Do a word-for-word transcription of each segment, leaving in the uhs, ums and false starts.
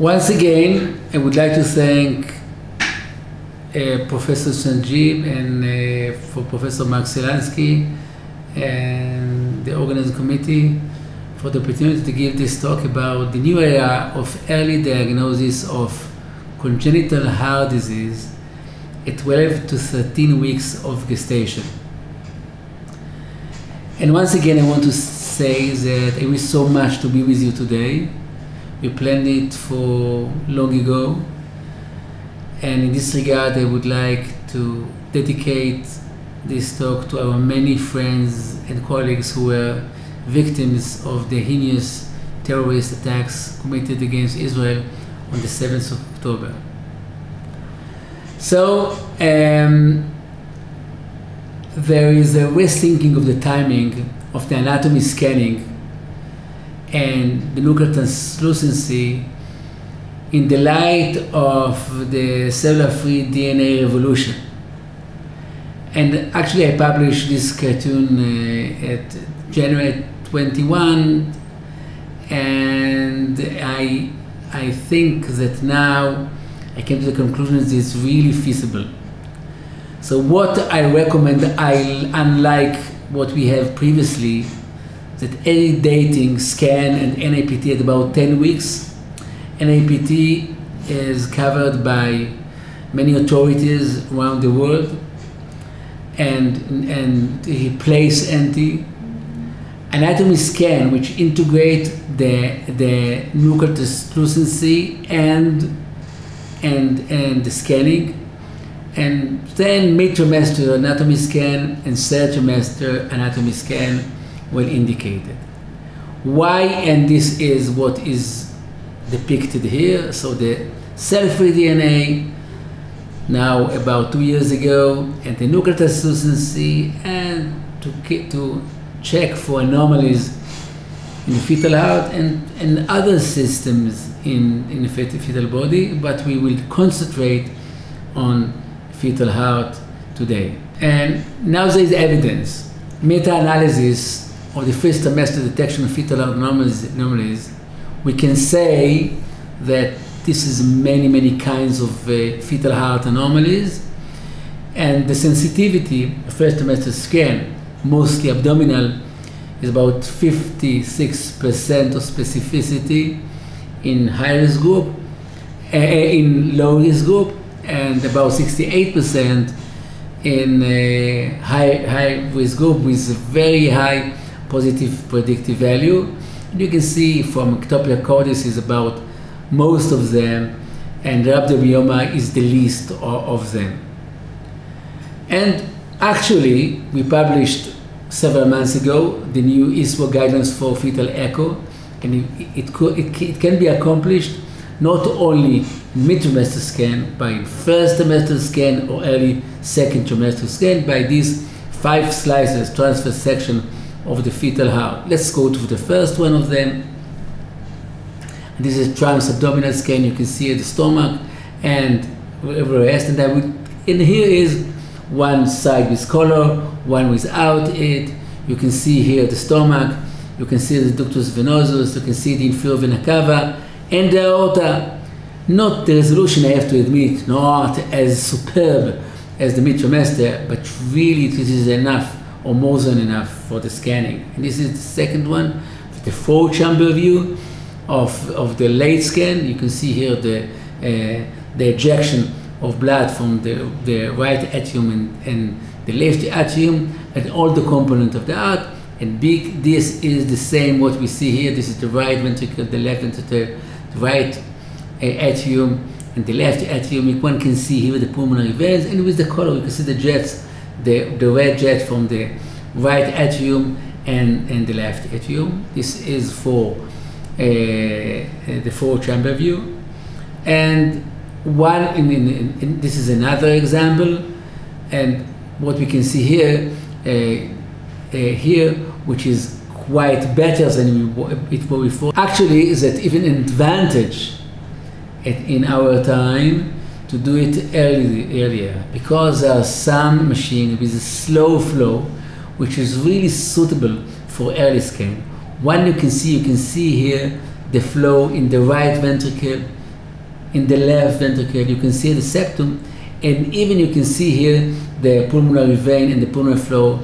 Once again, I would like to thank uh, Professor Sanjeev and uh, for Professor Mark Selansky and the organizing committee for the opportunity to give this talk about the new era of early diagnosis of congenital heart disease at twelve to thirteen weeks of gestation. And once again, I want to say that I wish so much to be with you today. We planned it for long ago, and in this regard I would like to dedicate this talk to our many friends and colleagues who were victims of the heinous terrorist attacks committed against Israel on the seventh of October. So um, there is a rethinking of the timing of the anatomy scanning and the nuclear translucency in the light of the cellular-free D N A revolution. And actually I published this cartoon uh, at January twenty-first, and I, I think that now I came to the conclusion that it's really feasible. So what I recommend, I, unlike what we have previously, that early dating scan and N A P T at about ten weeks. N A P T is covered by many authorities around the world, and, and he plays N T. Anatomy scan, which integrate the, the nuclear translucency and, and, and the scanning. And then mid-trimester anatomy scan and third trimester anatomy scan. Well indicated. Why, and this is what is depicted here, so the cell-free D N A, now about two years ago, and the nuclear translucency, and to, to check for anomalies in the fetal heart and, and other systems in, in the fetal body, but we will concentrate on fetal heart today. And now there is evidence, meta-analysis, of the first trimester detection of fetal anomalies. We can say that this is many, many kinds of uh, fetal heart anomalies, and the sensitivity of first trimester scan, mostly abdominal, is about fifty-six percent of specificity in high-risk group, uh, in low-risk group, and about sixty-eight percent in a high, high-risk group with very high positive predictive value. You can see from ectopia cordis is about most of them, and rhabdomyoma is the least of, of them. And actually, we published several months ago the new I S P O guidelines for fetal echo, and it, it, could, it, it can be accomplished not only mid-trimester scan, by first trimester scan or early second trimester scan, by these five slices, transverse section of the fetal heart. Let's go to the first one of them. This is transabdominal scan. You can see the stomach and whatever else. And, I would, and here is one side with color, one without it. You can see here the stomach. You can see the ductus venosus. You can see the inferior vena cava and the aorta. Not the resolution, I have to admit, not as superb as the mid-trimester, but really this is enough, or more than enough, for the scanning. And this is the second one, the four chamber view of, of the late scan. You can see here the, uh, the ejection of blood from the, the right atrium and, and the left atrium and all the components of the heart. And big, this is the same what we see here. This is the right ventricle, the left ventricle, the right uh, atrium and the left atrium. One can see here the pulmonary veins, and with the color you can see the jets, The, the red jet from the right atrium and, and the left atrium. This is for uh, the four chamber view. And one, in, in, in, this is another example. And what we can see here, uh, uh, here, which is quite better than it was before, actually is that even an advantage at, in our time to do it early, earlier, because there are some machines with a slow flow which is really suitable for early scan. One you can see, you can see here the flow in the right ventricle, in the left ventricle. You can see the septum, and even you can see here the pulmonary vein and the pulmonary flow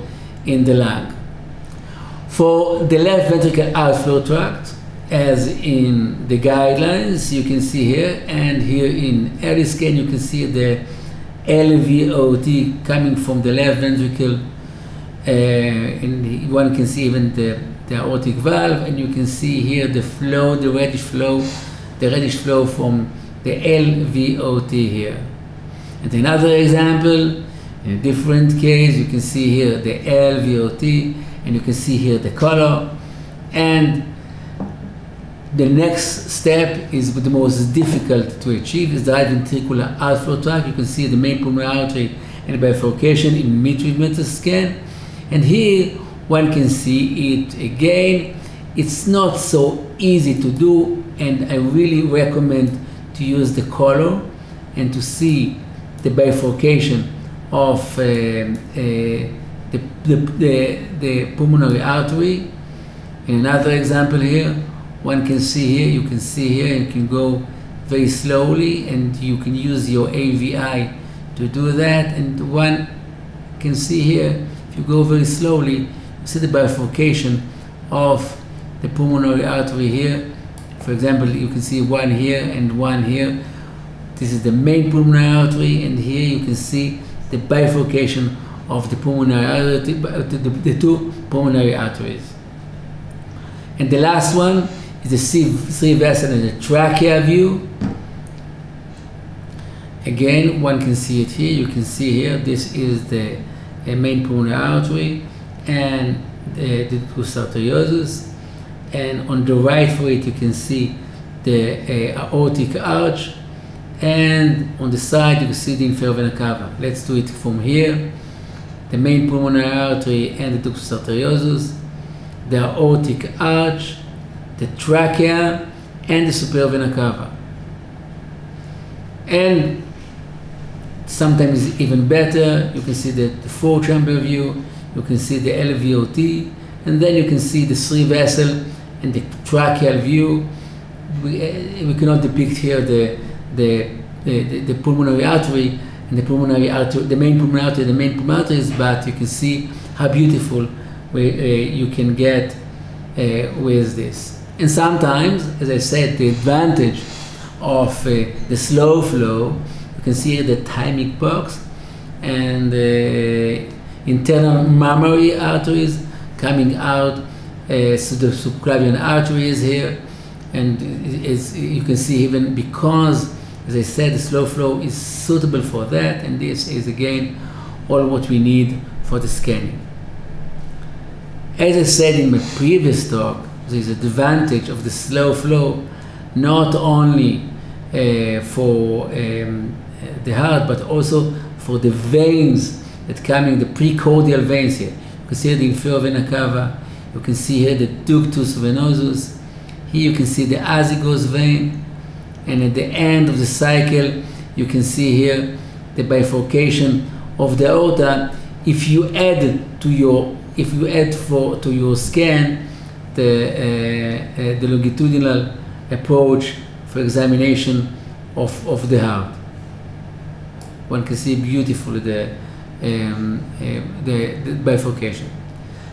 in the lung. For the left ventricular outflow tract, as in the guidelines, you can see here, and here in early scan, you can see the L V O T coming from the left ventricle, uh, and one can see even the, the aortic valve, and you can see here the flow, the reddish flow, the reddish flow from the L V O T here. And another example, in a different case, you can see here the L V O T, and you can see here the color. And the next step is the most difficult to achieve, is the right ventricular outflow tract. You can see the main pulmonary artery and bifurcation in mid-trimeter scan. And here one can see it again. It's not so easy to do, and I really recommend to use the color and to see the bifurcation of uh, uh, the, the, the, the pulmonary artery. In another example here, one can see here, you can see here, you can go very slowly, and you can use your A V I to do that. And one can see here, if you go very slowly, you see the bifurcation of the pulmonary artery here. For example, you can see one here and one here. This is the main pulmonary artery, and here you can see the bifurcation of the pulmonary artery, the two pulmonary arteries. And the last one, the three vessel and the trachea view. Again, one can see it here. You can see here, this is the uh, main pulmonary artery and uh, the two sartoriuses. And on the right for it, you can see the uh, aortic arch. And on the side, you can see the inferior vena cava. Let's do it from here. The main pulmonary artery and the two sartoriuses, the aortic arch, the trachea, and the superior vena cava. And sometimes even better, you can see the, the four chamber view, you can see the L V O T, and then you can see the three vessel and the tracheal view. We, uh, we cannot depict here the, the, the, the pulmonary artery and the pulmonary artery, the main pulmonary artery, the main pulmonary arteries, but you can see how beautiful we, uh, you can get Uh, with this. And sometimes, as I said, the advantage of uh, the slow flow, you can see the thymic box and the uh, internal mammary arteries coming out uh, so the subclavian arteries here, and it's, you can see even because, as I said, the slow flow is suitable for that, and this is again all what we need for the scanning. As I said in my previous talk, there is an advantage of the slow flow, not only uh, for um, the heart, but also for the veins that come in, the precordial veins here. You can see the inferior vena cava, you can see here the ductus venosus, here you can see the azygos vein, and at the end of the cycle, you can see here the bifurcation of the aorta. If you add to your If you add for, to your scan the, uh, uh, the longitudinal approach for examination of, of the heart, one can see beautifully the, um, uh, the, the bifurcation.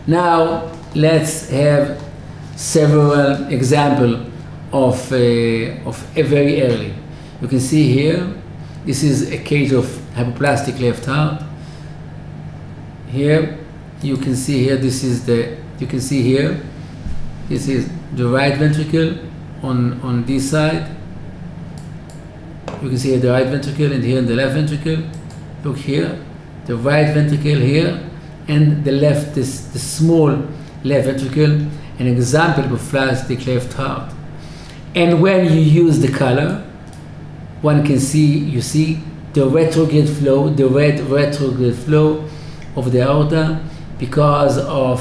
Now let's have several examples of, uh, of a very early. You can see here, this is a case of hypoplastic left heart. Here, you can see here, this is the, you can see here, this is the right ventricle on, on this side. You can see here the right ventricle, and here in the left ventricle. Look here, the right ventricle here, and the left, this, the small left ventricle, an example of plastic left heart. And when you use the color, one can see, you see the retrograde flow, the red retrograde flow of the aorta, because of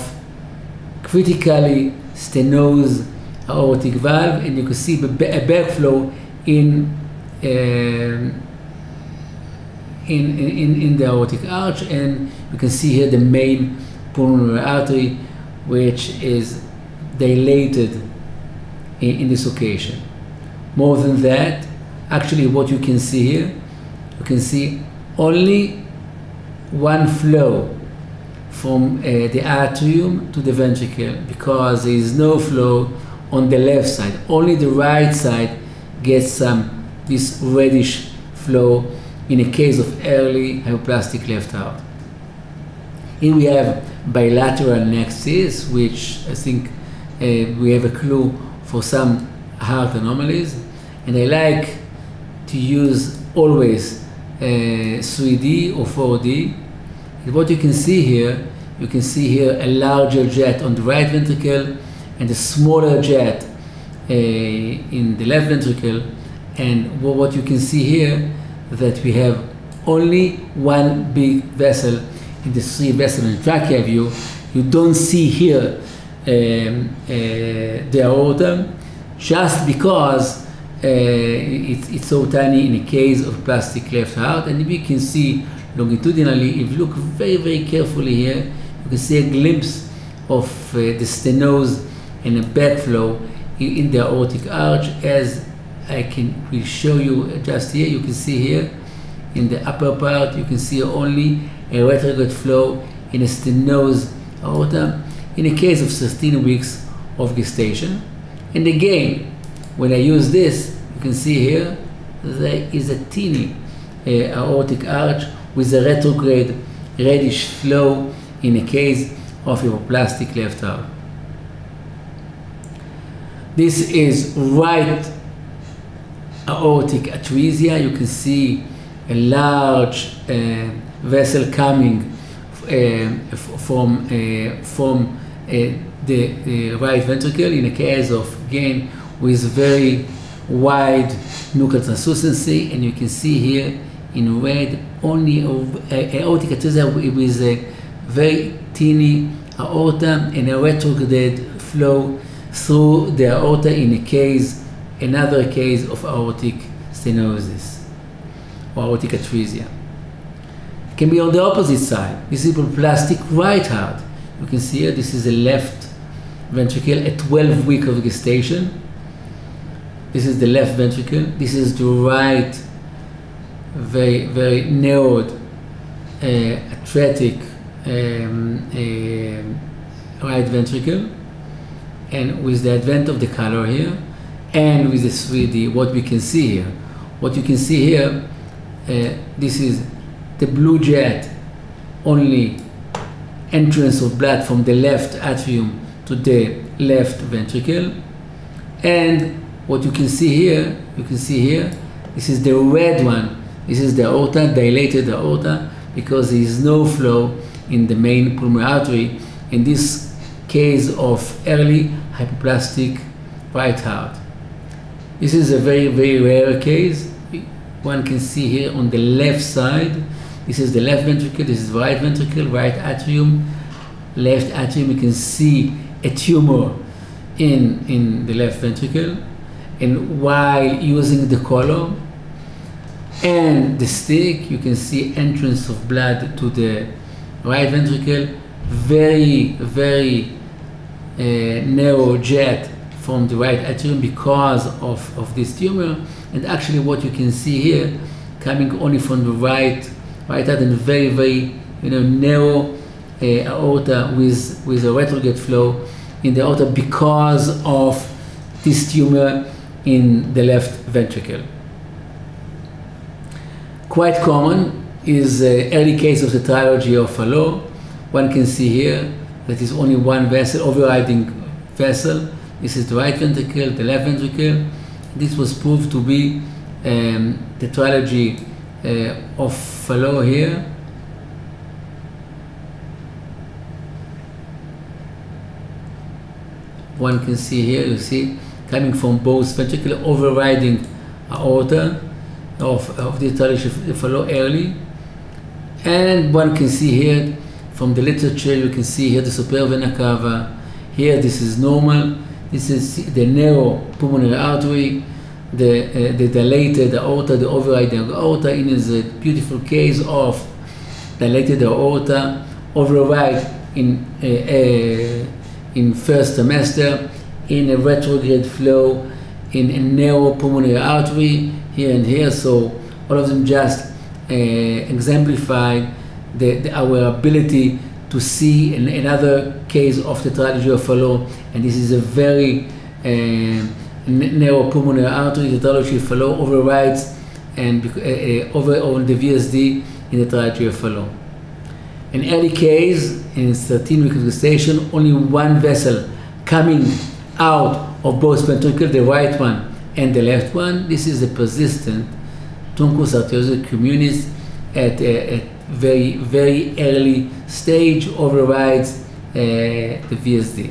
critically stenosed aortic valve, and you can see a backflow in, uh, in, in, in the aortic arch, and you can see here the main pulmonary artery, which is dilated in, in this occasion. More than that, actually what you can see here, you can see only one flow from uh, the atrium to the ventricle, because there is no flow on the left side. Only the right side gets some this reddish flow in a case of early hypoplastic left heart. Here we have bilateral nexus, which I think uh, we have a clue for some heart anomalies. And I like to use always uh, three D or four D. And what you can see here, you can see here a larger jet on the right ventricle and a smaller jet uh, in the left ventricle. And what you can see here, that we have only one big vessel in the three vessel and trachea view. You don't see here um, uh, the aorta, just because uh, it's, it's so tiny in a case of plastic left heart. And we can see longitudinally, if you look very, very carefully here, you can see a glimpse of uh, the stenosis and a backflow in, in the aortic arch, as I can will show you just here. You can see here in the upper part, you can see only a retrograde flow in a stenosed aorta in a case of sixteen weeks of gestation. And again, when I use this, you can see here there is a teeny uh, aortic arch with a retrograde reddish flow in a case of hypoplastic left heart. This is right aortic atresia. You can see a large uh, vessel coming uh, from uh, from uh, the uh, right ventricle in a case of gain with very wide nuchal translucency, and you can see here in red only a aortic atresia with a very teeny aorta and a retrograde flow through the aorta in a case. Another case of aortic stenosis or aortic atresia. It can be on the opposite side. This is hypoplastic right heart. You can see here, this is the left ventricle at twelve weeks of gestation. This is the left ventricle. This is the right, very, very narrowed uh, atretic um, uh, right ventricle. And with the advent of the color here, and with the three D, what we can see here. What you can see here, uh, this is the blue jet, only entrance of blood from the left atrium to the left ventricle. And what you can see here, you can see here, this is the red one. This is the aorta, dilated aorta, because there is no flow in the main pulmonary artery in this case of early hypoplastic right heart. This is a very, very rare case. One can see here on the left side, this is the left ventricle, this is right ventricle, right atrium, left atrium. You can see a tumor in, in the left ventricle. And while using the column and the stick, you can see entrance of blood to the right ventricle, very, very uh, narrow jet from the right atrium because of, of this tumor. And actually what you can see here, coming only from the right, right heart, and very, very you know, narrow uh, aorta with, with a retrograde flow in the aorta because of this tumor in the left ventricle. Quite common is uh, early case of the tetralogy of Fallot. One can see here that is only one vessel, overriding vessel. This is the right ventricle, the left ventricle. This was proved to be um, the tetralogy uh, of Fallot here. One can see here, you see, coming from both ventricles, overriding aorta of, of the tetralogy of Fallot early. And one can see here, from the literature, you can see here the superior vena cava. Here, this is normal. This is the narrow pulmonary artery, the, uh, the dilated aorta, the overriding aorta. It is a beautiful case of dilated aorta, override in, uh, uh, in first trimester, in a retrograde flow in, in neuropulmonary artery here and here. So all of them just uh, exemplify the, the, our ability to see an, another case of the tetralogy of Fallot, and this is a very uh, neuropulmonary artery. The tetralogy of Fallot overrides and uh, uh, over on the V S D in the tetralogy of Fallot. In early case, in thirteen week gestation, only one vessel coming out of both ventricles, the right one and the left one. This is a persistent truncus arteriosus communis at a at very, very early stage, overrides uh, the V S D.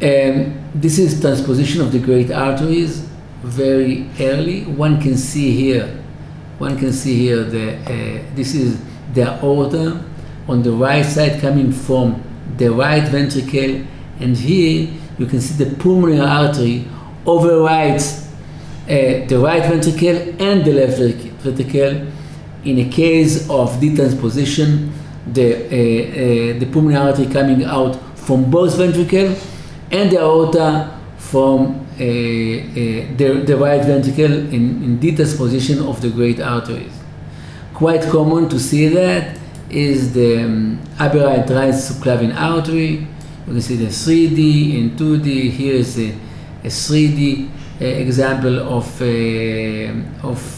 And this is transposition of the great arteries very early. One can see here, one can see here, the, uh, this is the aorta on the right side coming from the right ventricle, and here you can see the pulmonary artery overrides uh, the right ventricle and the left ventricle. In a case of detransposition, the, uh, uh, the pulmonary artery coming out from both ventricles and the aorta from uh, uh, the, the right ventricle in, in detransposition of the great arteries. Quite common to see that is the um, aberrant right subclavian artery. You can see the three D and two D. Here is a, a three D uh, example of a, of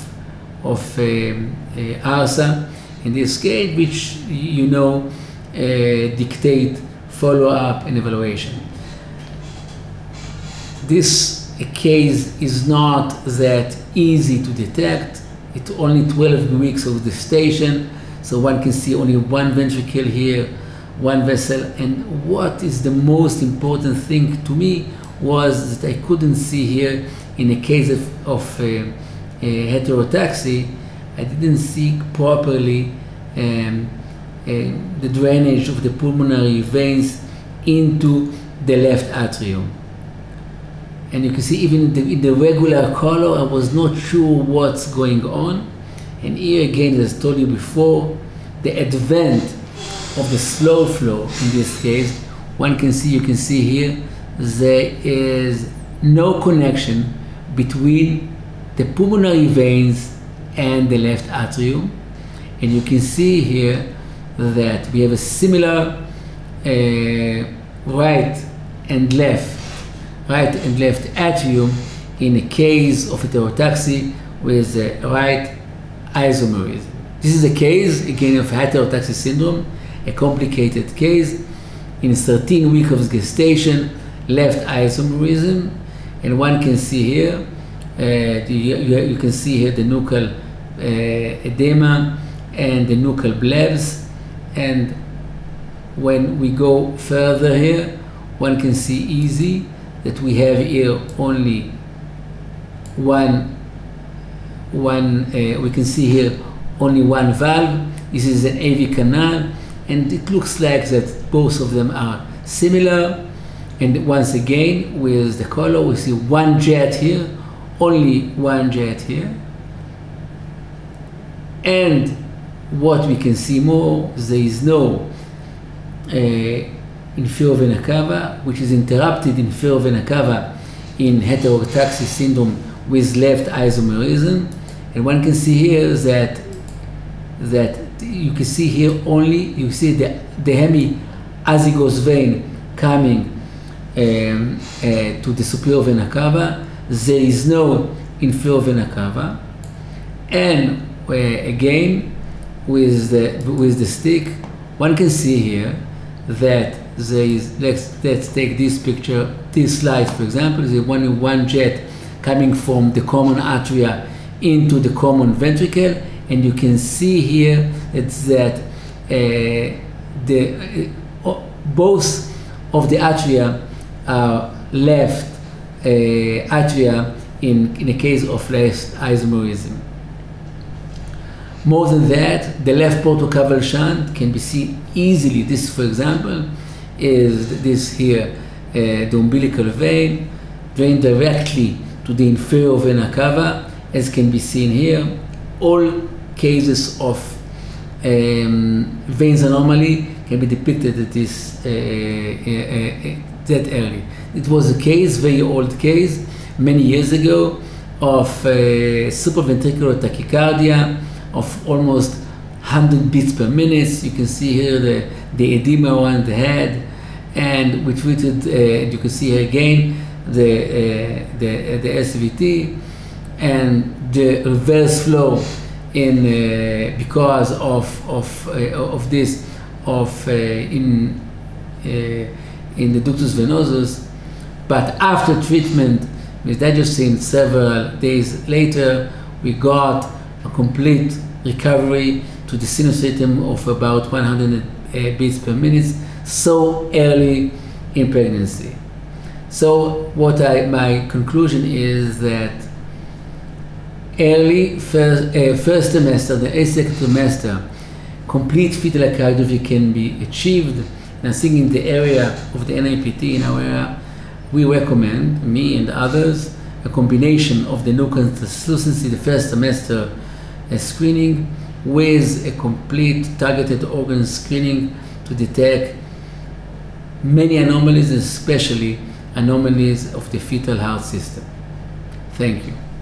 of a, a ARSA in this case, which you know uh, dictate follow-up and evaluation. This case is not that easy to detect. It's only twelve weeks of gestation. So one can see only one ventricle here, one vessel, and what is the most important thing to me was that I couldn't see here in a case of, of uh, uh, heterotaxy, I didn't see properly um, uh, the drainage of the pulmonary veins into the left atrium. And you can see even in the, in the regular color, I was not sure what's going on. And here again, as I told you before, the advent of the slow flow in this case, one can see, you can see here, there is no connection between the pulmonary veins and the left atrium. And you can see here that we have a similar uh, right and left, right and left atrium in a case of heterotaxy with the right isomerism. This is a case, again, of heterotaxy syndrome, a complicated case. In thirteen weeks of gestation, left isomerism, and one can see here, uh, you, you can see here the nuchal uh, edema and the nuchal blebs, and when we go further here, one can see easy that we have here only one One, uh, we can see here only one valve. This is an A V I canal, and it looks like that both of them are similar. And once again, with the color, we see one jet here, only one jet here. And what we can see more, there is no uh, inferior vena cava, which is interrupted inferior vena cava in heterotaxy syndrome with left isomerism. And one can see here that that you can see here only you see the the hemiazygous vein coming um, uh, to the superior vena cava. There is no inferior vena cava, and uh, again with the with the stick, one can see here that there is. Let's let's take this picture, this slide for example. There is only one jet coming from the common atria into the common ventricle, and you can see here it's that uh, the uh, both of the atria are left uh, atria in in the case of left isomerism. More than that, the left portocaval shunt can be seen easily. This, for example, is this here, uh, the umbilical vein drained directly to the inferior vena cava, as can be seen here. All cases of um, veins anomaly can be depicted at this uh, uh, uh, that early. It was a case, very old case, many years ago, of uh, supraventricular tachycardia of almost one hundred beats per minute. You can see here the, the edema around the head, and we treated, uh, you can see here again, the, uh, the, uh, the S V T and the reverse flow in, uh, because of, of, uh, of this, of uh, in, uh, in the ductus venosus. But after treatment with digoxin, several days later, we got a complete recovery to the sinus rhythm of about one hundred uh, beats per minute, so early in pregnancy. So what I, my conclusion is that early first, uh, first trimester, the second trimester, complete fetal cardiography can be achieved. And I think in the area of the N I P T, in our area, we recommend, me and others, a combination of the nuchal translucency, the first trimester uh, screening, with a complete targeted organ screening to detect many anomalies, especially anomalies of the fetal heart system. Thank you.